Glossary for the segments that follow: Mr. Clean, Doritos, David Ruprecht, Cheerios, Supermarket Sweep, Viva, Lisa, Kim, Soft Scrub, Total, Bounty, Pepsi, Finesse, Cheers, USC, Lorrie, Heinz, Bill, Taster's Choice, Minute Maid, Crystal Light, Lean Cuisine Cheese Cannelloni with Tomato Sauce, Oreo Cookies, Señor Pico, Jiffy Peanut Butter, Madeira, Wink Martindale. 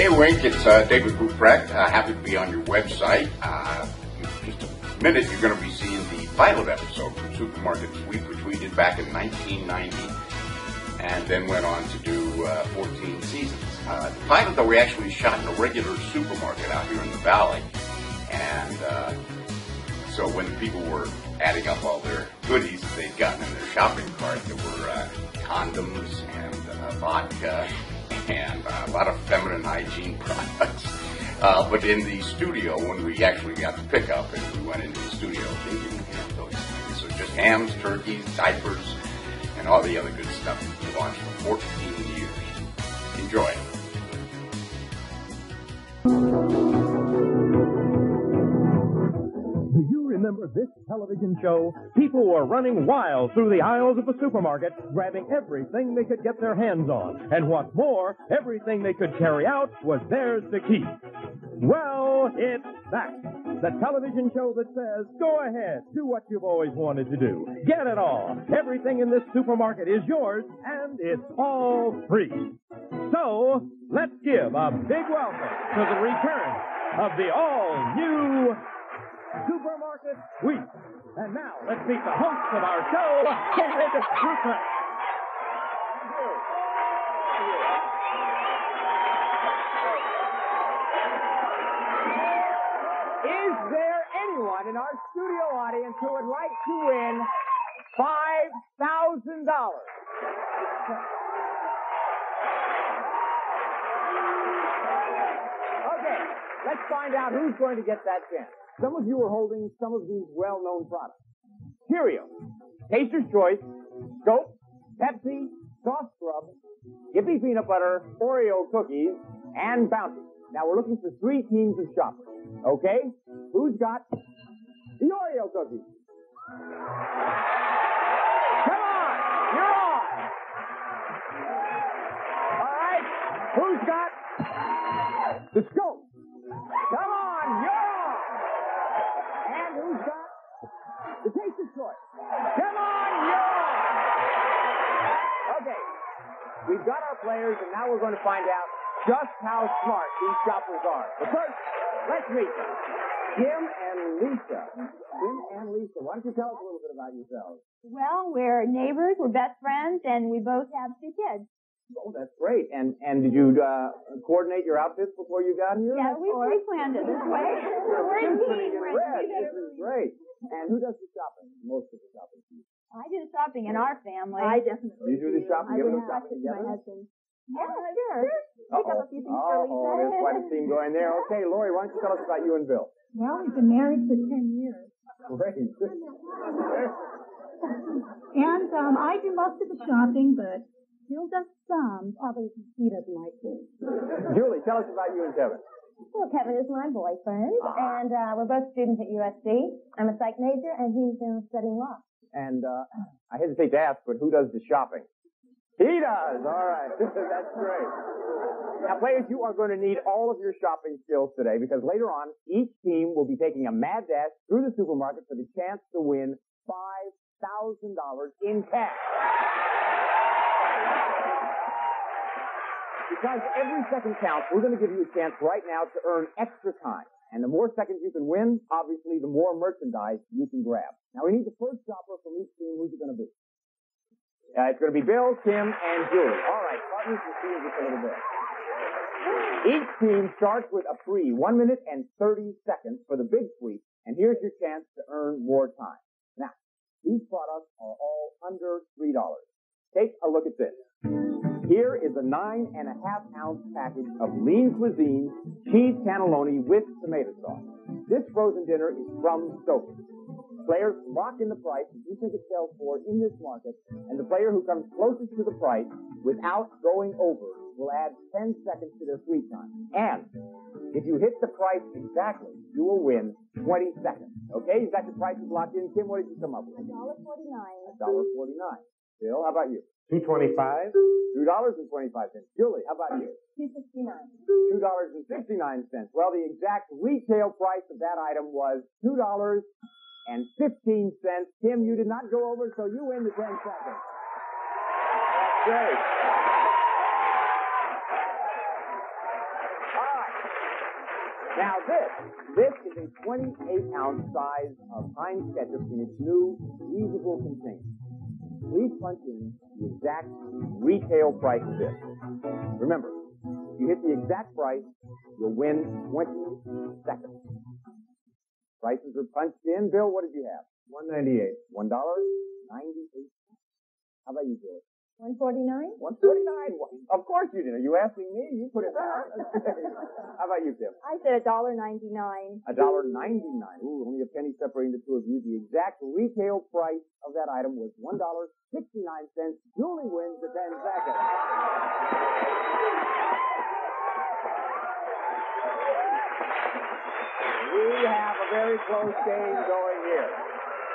Hey Wink, it's David Ruprecht. Happy to be on your website. In just a minute, you're going to be seeing the pilot episode from Supermarket Sweep, which we did back in 1990, and then went on to do 14 seasons. The pilot, though, we actually shot in a regular supermarket out here in the valley, and so when the people were adding up all their goodies that they'd gotten in their shopping cart, there were condoms and vodka and a lot of feminine hygiene products. But in the studio, when we actually got the pickup and we went into the studio, they didn't have those things. So just hams, turkeys, diapers, and all the other good stuff we launched for 14 years. Enjoy. Do you remember this television show? People were running wild through the aisles of the supermarket, grabbing everything they could get their hands on. And what's more, everything they could carry out was theirs to keep. Well, it's back. The television show that says, go ahead, do what you've always wanted to do. Get it all. Everything in this supermarket is yours, and it's all free. So, let's give a big welcome to the return of the all-new Supermarket Sweep. And now, let's meet the host of our show, David Ruprecht. Is there anyone in our studio audience who would like to win $5,000? Okay, let's find out who's going to get that chance. Some of you are holding some of these well-known products. Cheerios, Taster's Choice, Scope, Pepsi, Soft Scrub, Jiffy Peanut Butter, Oreo Cookies, and Bounty. Now, we're looking for three teams of shoppers, okay? Who's got the Oreo Cookies? Come on! You're on! All right, who's got the Scope? Come on, you're on! And who's got the Taster's Choice? Come on, you're on! Okay, we've got our players, and now we're going to find out just how smart these shoppers are. But first, let's meet them. Jim and Lisa. Jim and Lisa, why don't you tell us a little bit about yourselves? Well, we're neighbors, we're best friends, and we both have two kids. Oh, that's great. And did you coordinate your outfits before you got here? Yeah, we pre-planned it this way. We're in team. This is great. And who does the shopping? Most of the shopping. I do the shopping in our family. I definitely do. You do the shopping? You do shopping together? My husband. Yeah, sure. Pick up a few things for Lisa. Oh, there's quite a theme going there. Okay, Lori, why don't you tell us about you and Bill? Well, we've been married for 10 years. Great. And I do most of the shopping, but Bill does some, probably he doesn't like me. Julie, tell us about you and Kevin. Well, Kevin is my boyfriend, and we're both students at USC. I'm a psych major, and he's been studying law. And I hesitate to ask, but who does the shopping? He does. All right. That's great. Now, players, you are going to need all of your shopping skills today because later on, each team will be taking a mad dash through the supermarket for the chance to win $5,000 in cash. Because every second counts, we're going to give you a chance right now to earn extra time. And the more seconds you can win, obviously, the more merchandise you can grab. Now, we need the first shopper from each team. Who's it going to be? It's going to be Bill, Tim, and Julie. All right, partners, we'll see you just a little bit. Each team starts with a free 1 minute and 30 seconds for the big sweep, and here's your chance to earn more time. Now, these products are all under $3. Take a look at this. Here is a 9.5-ounce package of Lean Cuisine Cheese Cannelloni with Tomato Sauce. This frozen dinner is from Stouffer's. Players lock in the price that you think it sells for in this market, and the player who comes closest to the price without going over will add 10 seconds to their free time. And if you hit the price exactly, you will win 20 seconds. Okay, you've got your prices locked in. Kim, what did you come up with? $1.49. $1.49. Bill, how about you? $2.25. $2.25. Julie, how about you? $2.69. $2.69. Well, the exact retail price of that item was $2.15. Tim, you did not go over, so you win the 10 seconds. Great. Now this is a 28-ounce size of Heinz ketchup in its new reusable container. Please punch in the exact retail price of this. Remember, if you hit the exact price, you'll win 20 seconds. Prices are punched in. Bill, what did you have? $1.98. $1.98. How about you, Bill? $1.49. $1.49. Of course you didn't. You asking me? You put it down. How about you, Kim? I said $1.99. $1.99. Ooh, only a penny separating the two of you. The exact retail price of that item was $1.69. Julie wins the 10 seconds. We have a very close game going here.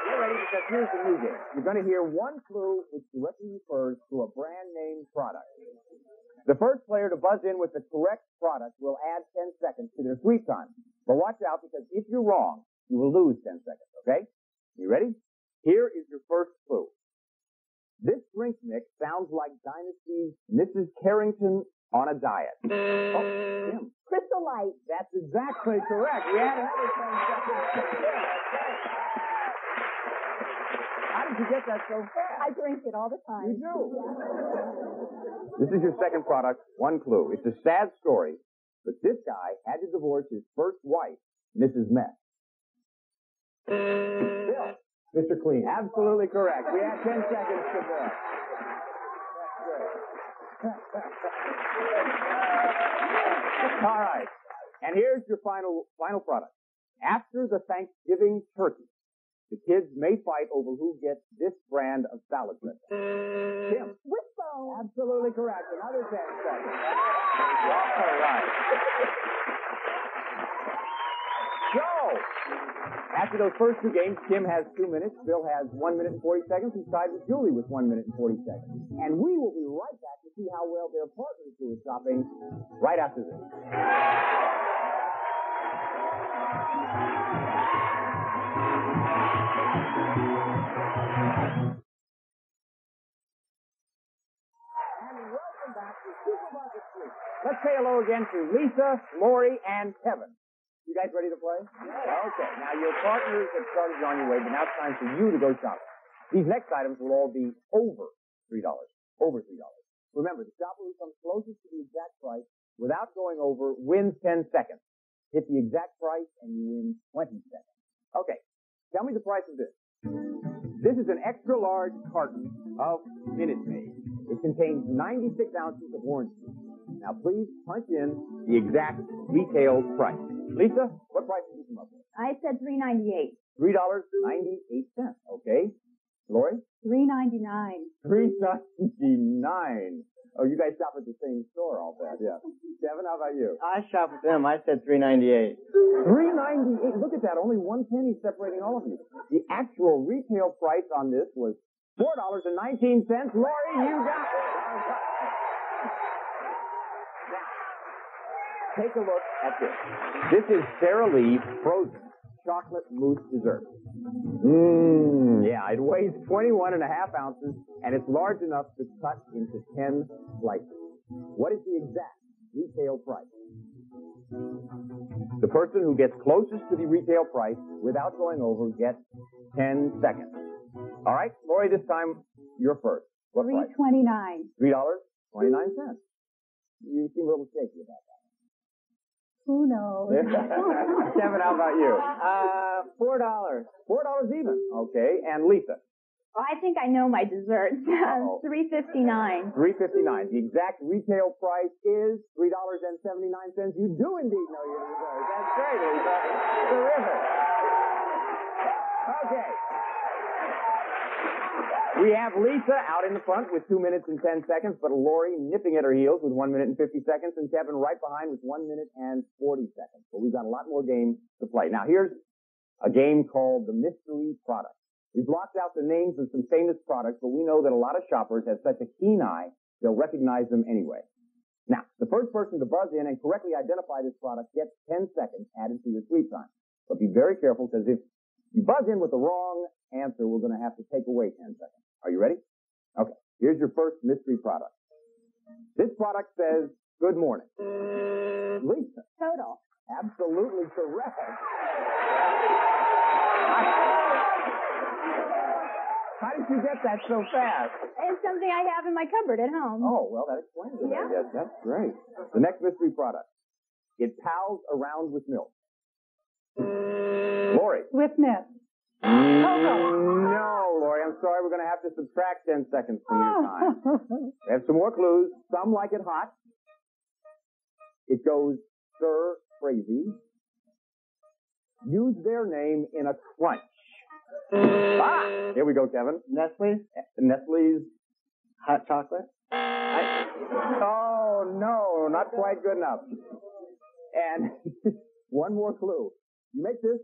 Get ready, because here's the new game. You're going to hear one clue which directly refers to a brand name product. The first player to buzz in with the correct product will add 10 seconds to their sweep time. But watch out, because if you're wrong, you will lose 10 seconds, okay? You ready? Here is your first clue. This drink mix sounds like Dynasty's Mrs. Carrington on a diet. Oh, Jim. Crystal Light. That's exactly correct. We had another 10 seconds. How did you get that so fast? I drink it all the time. You do. This is your second product, one clue. It's a sad story, but this guy had to divorce his first wife, Mrs. Meth. Bill. Mr. Clean. Absolutely correct. We have 10 seconds to go. All right. And here's your final product. After the Thanksgiving turkey, the kids may fight over who gets this brand of salad dressing. Tim. Whistle. Absolutely correct. Another 10 seconds. All right. So, after those first two games, Tim has 2 minutes, Bill has 1 minute and 40 seconds, and tied with Julie with 1 minute and 40 seconds. And we will be right back to see how well their partners do with shopping right after this. Let's say hello again to Lisa, Lori, and Kevin. You guys ready to play? Yeah. Okay. Now, your partners have started on your way, but now it's time for you to go shopping. These next items will all be over $3. Over $3. Remember, the shopper who comes closest to the exact price without going over wins 10 seconds. Hit the exact price, and you win 20 seconds. Okay. Tell me the price of this. This is an extra-large carton of Minute Maid. It contains 96 ounces of orange juice. Now, please punch in the exact retail price. Lisa, what price did you come up with? I said $3.98. $3.98. Okay. Lori? $3.99. $3.99. Oh, you guys shop at the same store, I'll bet. Yeah. Kevin, how about you? I shop with them. I said $3.98. $3.98. Look at that. Only 1 penny separating all of you. The actual retail price on this was $4.19. Lori, you got it. Take a look at this. This is Sara Lee frozen chocolate mousse dessert. Yeah, it weighs 21 and a half ounces, and it's large enough to cut into 10 slices. What is the exact retail price? The person who gets closest to the retail price without going over gets 10 seconds. All right, Lori, this time you're first. What price? $3.29. $3.29. You seem a little shaky about that. Who knows? Kevin, how about you? $4. $4 even. Okay. And Lisa? Well, I think I know my desserts. $3.59. $3.59. The exact retail price is $3.79. You do indeed know your desserts. That's great, Lisa. Terrific. Okay. We have Lisa out in the front with 2 minutes and 10 seconds, but Lori nipping at her heels with 1 minute and 50 seconds, and Kevin right behind with 1 minute and 40 seconds. But we've got a lot more games to play. Now, here's a game called the mystery product. We've blocked out the names of some famous products, but we know that a lot of shoppers have such a keen eye, they'll recognize them anyway. Now, the first person to buzz in and correctly identify this product gets 10 seconds added to your sweep time. But be very careful, because if you buzz in with the wrong answer, we're going to have to take away 10 seconds. Are you ready? Okay. Here's your first mystery product. This product says, good morning. Lisa. Total. Absolutely correct. How did you get that so fast? It's something I have in my cupboard at home. Oh, well, that explains it. Yeah. That's great. The next mystery product. It pals around with milk. Lori. With milk. No, Lori, I'm sorry. We're going to have to subtract 10 seconds from your time. We have some more clues. Some like it hot. It goes stir crazy. Use their name in a crunch. Ah! Here we go, Kevin. Nestlé's? Nestlé's hot chocolate? Oh, no, not quite good enough. And one more clue. You make this,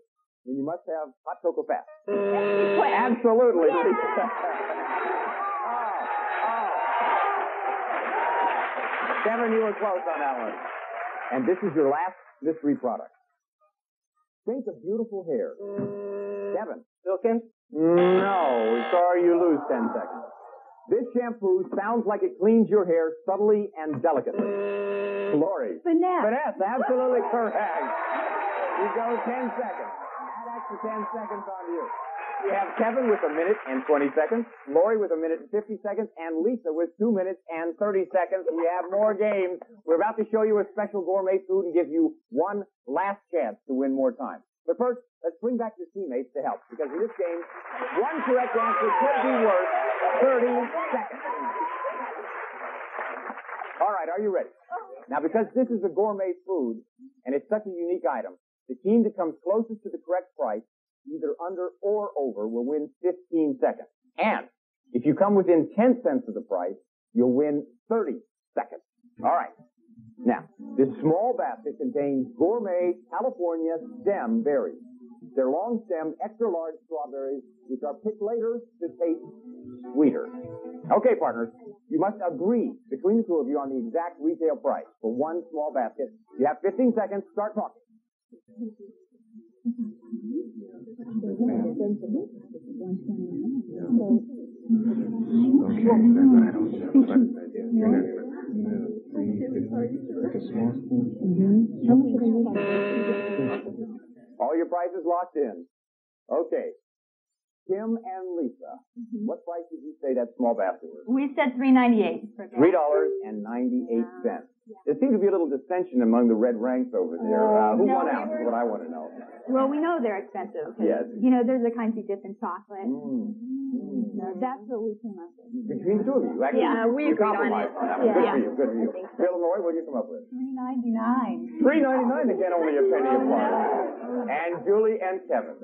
then you must have hot cocoa fast. Absolutely. Yeah. Oh. Kevin, you were close on that one. And this is your last mystery product. Think of beautiful hair. Kevin. Silken? No. Sorry, you lose 10 seconds. This shampoo sounds like it cleans your hair subtly and delicately. Glory. Finesse. Finesse, absolutely correct. You go 10 seconds. Add extra 10 seconds on you. We have Kevin with 1 minute and 20 seconds, Lori with 1 minute and 50 seconds, and Lisa with 2 minutes and 30 seconds. We have more games. We're about to show you a special gourmet food and give you one last chance to win more time. But first, let's bring back your teammates to help, because in this game, one correct answer could be worth 30 seconds. All right, are you ready? Now, because this is a gourmet food, and it's such a unique item, the team that comes closest to the correct price, either under or over, will win 15 seconds. And if you come within 10 cents of the price, you'll win 30 seconds. All right. Now, this small basket contains gourmet California stem berries. They're long-stemmed, extra-large strawberries, which are picked later to taste sweeter. Okay, partners, you must agree between the two of you on the exact retail price for one small basket. You have 15 seconds. Start talking. All your prices locked in. Okay. Tim and Lisa, what price did you say that small basket was? We said $3.98. $3.98. There seemed to be a little dissension among the red ranks over there. Who won out is what I want to know. Well, we know they're expensive. Yes. You know, there's the kinds you dip in chocolate. So that's what we came up with. Between the two of you, actually. Yeah, we agreed on it. Good for you. Illinois, what did you come up with? $3.99. $3.99 again, only a penny apart. And Julie and Kevin.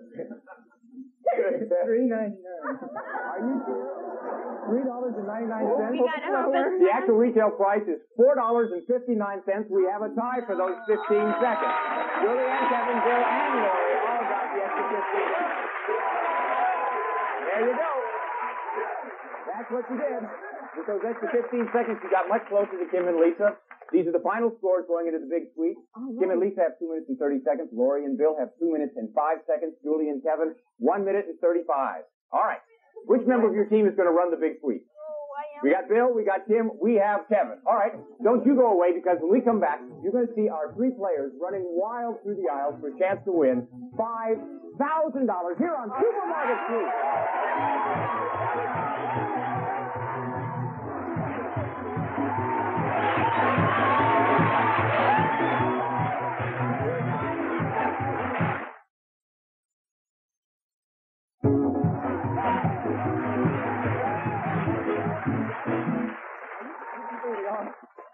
$3.99. Are you sure? $3.99. We got it. The actual retail price is $4.59. We have a tie for those 15 seconds. Julie and Kevin, Bill and Lori all got the extra 15 seconds. There you go. That's what you did. With those extra 15 seconds, you got much closer to Kim and Lisa. These are the final scores going into the big sweep. Kim and Lisa have 2 minutes and 30 seconds. Lori and Bill have 2 minutes and 5 seconds. Julie and Kevin, 1 minute and 35. All right. Which member of your team is going to run the big sweep? We got Bill, we got Tim, we have Kevin. All right. Don't you go away, because when we come back, you're going to see our 3 players running wild through the aisles for a chance to win $5,000 here on Supermarket Sweep.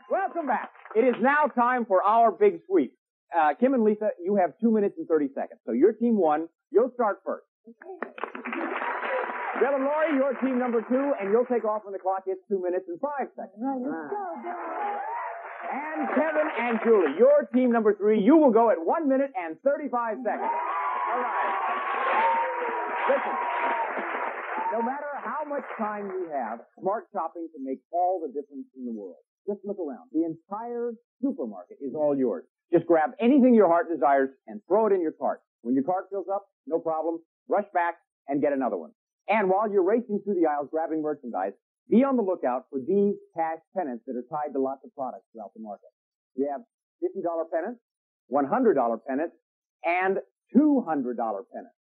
Welcome back. It is now time for our big sweep. Kim and Lisa, you have 2 minutes and 30 seconds. So your team won. You'll start first. Bill and Lori, your team number 2, and you'll take off when the clock hits 2 minutes and 5 seconds. And Kevin and Julie, your team number 3, you will go at 1 minute and 35 seconds. All right. Listen, no matter how much time you have, smart shopping can make all the difference in the world. Just look around. The entire supermarket is all yours. Just grab anything your heart desires and throw it in your cart. When your cart fills up, no problem. Rush back and get another one. And while you're racing through the aisles grabbing merchandise, be on the lookout for these cash pennants that are tied to lots of products throughout the market. We have $50 pennants, $100 pennants, and $200 pennants.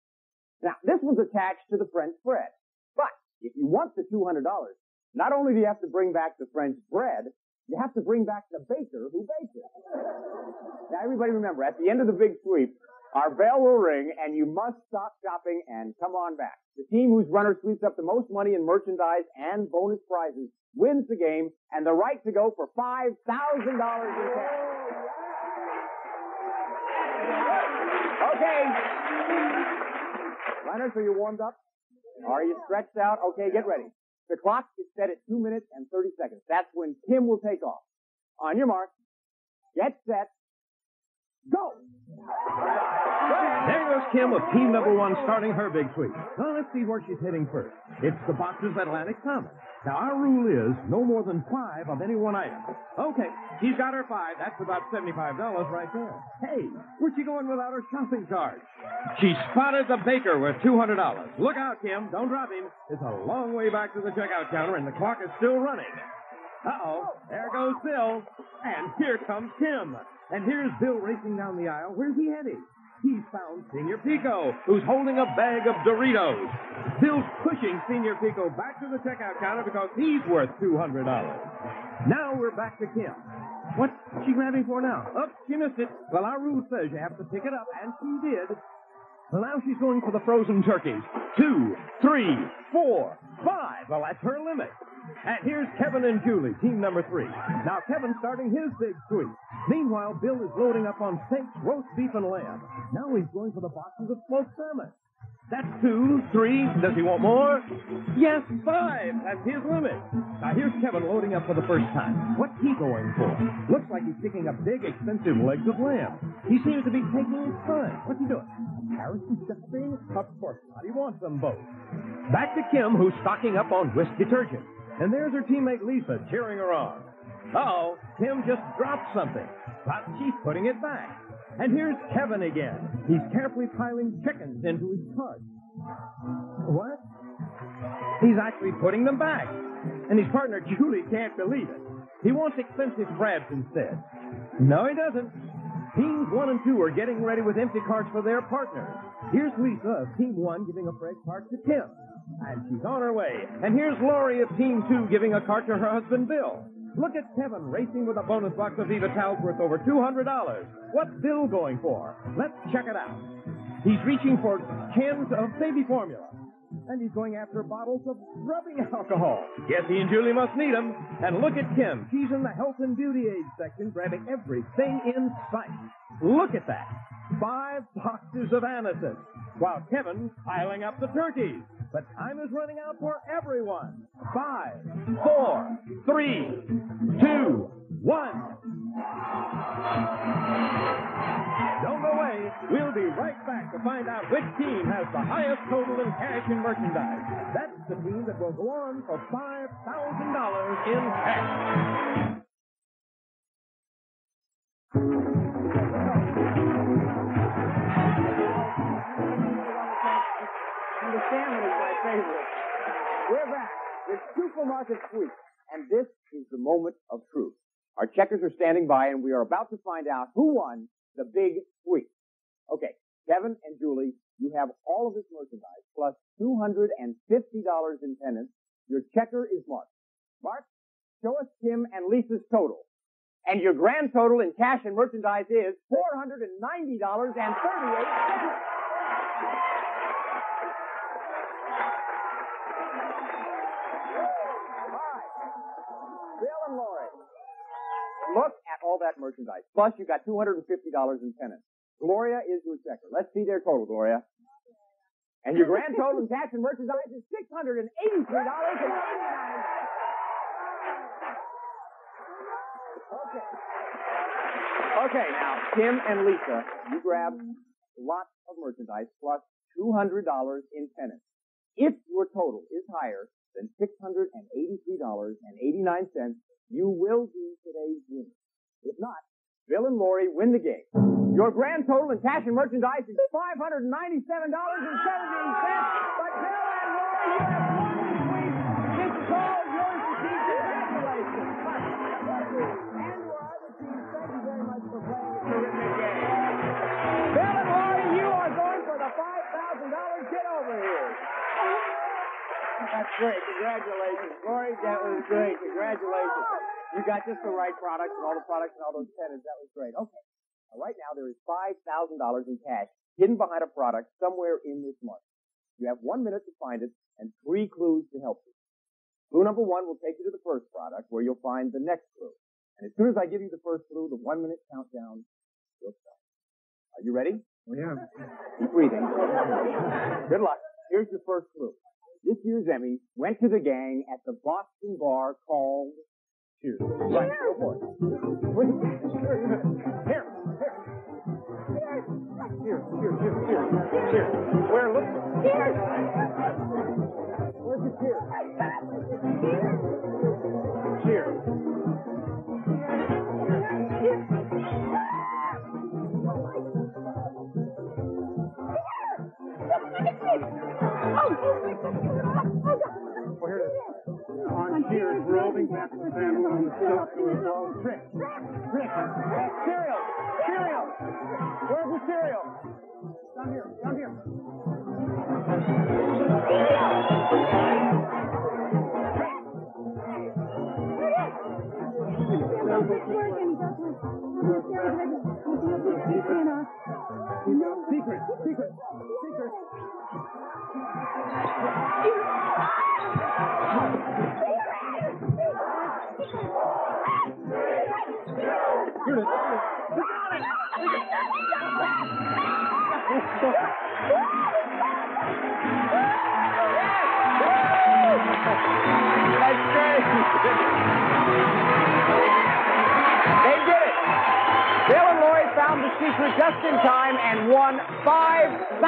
Now, this was attached to the French bread. But if you want the $200, not only do you have to bring back the French bread, you have to bring back the baker who baked it. Now, everybody remember, at the end of the big sweep, our bell will ring, and you must stop shopping and come on back. The team whose runner sweeps up the most money in merchandise and bonus prizes wins the game and the right to go for $5,000 in cash. Okay. Runners, are you warmed up? Are you stretched out? Okay, get ready. The clock is set at 2 minutes and 30 seconds. That's when Kim will take off. On your mark, get set, go! There goes Kim with team number one starting her big sweep. Now let's see where she's hitting first. It's the boxes at Atlantic Commons. Now our rule is no more than 5 of any one item. Okay, she's got her 5. That's about $75 right there. Hey, where's she going without her shopping cart? She spotted the baker with $200. Look out, Kim. Don't drop him. It's a long way back to the checkout counter and the clock is still running. Uh-oh, there goes Bill. And here comes Kim. And here's Bill racing down the aisle. Where's he headed? He's found Señor Pico, who's holding a bag of Doritos. Bill's pushing Señor Pico back to the checkout counter because he's worth $200. Now we're back to Kim. What's she grabbing for now? Oh, she missed it. Well, our rule says you have to pick it up, and she did. Well, now she's going for the frozen turkeys. 2, 3, 4, 5. Well, that's her limit. And here's Kevin and Julie, team number 3. Now, Kevin's starting his big sweep. Meanwhile, Bill is loading up on steaks, roast beef, and lamb. Now he's going for the boxes of smoked salmon. That's 2, 3. Does he want more? Yes, 5. That's his limit. Now, here's Kevin loading up for the first time. What's he going for? Looks like he's picking up big, expensive legs of lamb. He seems to be taking his time. What's he doing? Harrison shopping? Of course not. He wants them both. Back to Kim, who's stocking up on whisk detergent. And there's her teammate Lisa cheering her on. Uh-oh, Kim just dropped something, but she's putting it back. And here's Kevin again. He's carefully piling chickens into his cart. What? He's actually putting them back. And his partner Julie can't believe it. He wants expensive crabs instead. No, he doesn't. Teams 1 and 2 are getting ready with empty carts for their partners. Here's Lisa of Team 1 giving a fresh cart to Kim. And she's on her way. And here's Lori of Team 2 giving a cart to her husband, Bill. Look at Kevin racing with a bonus box of Viva towels worth over $200. What's Bill going for? Let's check it out. He's reaching for cans of baby formula. And he's going after bottles of rubbing alcohol. Guess he and Julie must need them. And look at Kim. She's in the health and beauty aid section, grabbing everything in sight. Look at that. 5 boxes of anises. While Kevin's piling up the turkeys. But time is running out for everyone. 5, 4, 3, 2, 1. Don't go away. We'll be right back to find out which team has the highest total in cash and merchandise. That's the team that will go on for $5,000 in cash. The salmon is my favorite. We're back. It's Supermarket Sweep, and this is the moment of truth. Our checkers are standing by, and we are about to find out who won the big sweep. Okay, Kevin and Julie, you have all of this merchandise, plus $250 in pennants. Your checker is marked. Mark, show us Tim and Lisa's total. And your grand total in cash and merchandise is $490.38. Look at all that merchandise. Plus, you got $250 in pennants. Gloria is your checker. Let's see their total, Gloria. And your grand total in cash and merchandise is $683.99. Okay. Okay, now, Kim and Lisa, you grabbed lots of merchandise plus $200 in pennants. If your total is higher than $683.89, you will be today's winner. If not, Bill and Lori win the game. Your grand total in cash and merchandise is $597.70. But Bill and Lori, you have won this week. This is all yours to keep. Congratulations. And to our other team, thank you very much for playing this terrific game. Great. Congratulations. Lori, that was great. Congratulations. You got just the right products and all the products and all those pennies. That was great. Okay. Now, right now, there is $5,000 in cash hidden behind a product somewhere in this month. You have 1 minute to find it and three clues to help you. Clue number one will take you to the first product where you'll find the next clue. And as soon as I give you the first clue, the 1 minute countdown will start. Are you ready? Yeah. Keep breathing. Good luck. Here's your first clue. This year's Emmy went to the gang at the Boston bar called Cheers. Right. Go for it. Here. Cheers, cheers, cheers, cheers, cheers. Where, look? Cheers! Where's the cheers? Cheers! Cheers. Cheers. Oh, here it is. On Cheers, rolling back the sandal on the silk to a wall. Trick, trick, trick. Cereal, cereal. Where's the cereal? Down here, down here. Secret, secret, secret. Here it is. That's great. They did it. Bill and Lori found the secret just in time and won $5,000.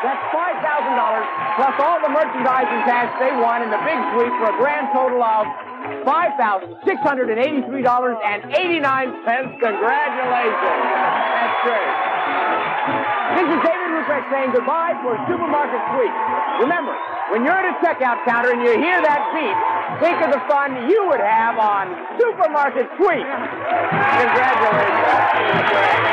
That's $5,000 plus all the merchandise and cash they won in the big sweep for a grand total of $5,683.89. Congratulations. That's great. This is David Ruprecht saying goodbye for Supermarket Sweep. Remember, when you're at a checkout counter and you hear that beat, think of the fun you would have on Supermarket Sweep. Congratulations.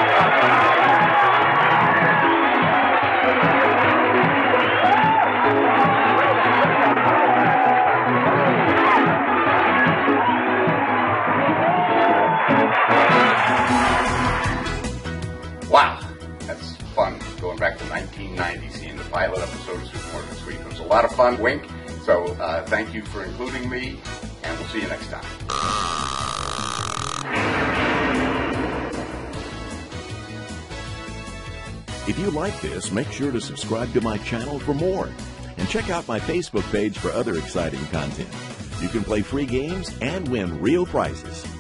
Wow, that's fun, going back to 1990, seeing the pilot episode of Supermarket Sweep. It was a lot of fun, Wink, so thank you for including me, and we'll see you next time. If you like this, make sure to subscribe to my channel for more, and check out my Facebook page for other exciting content. You can play free games and win real prizes.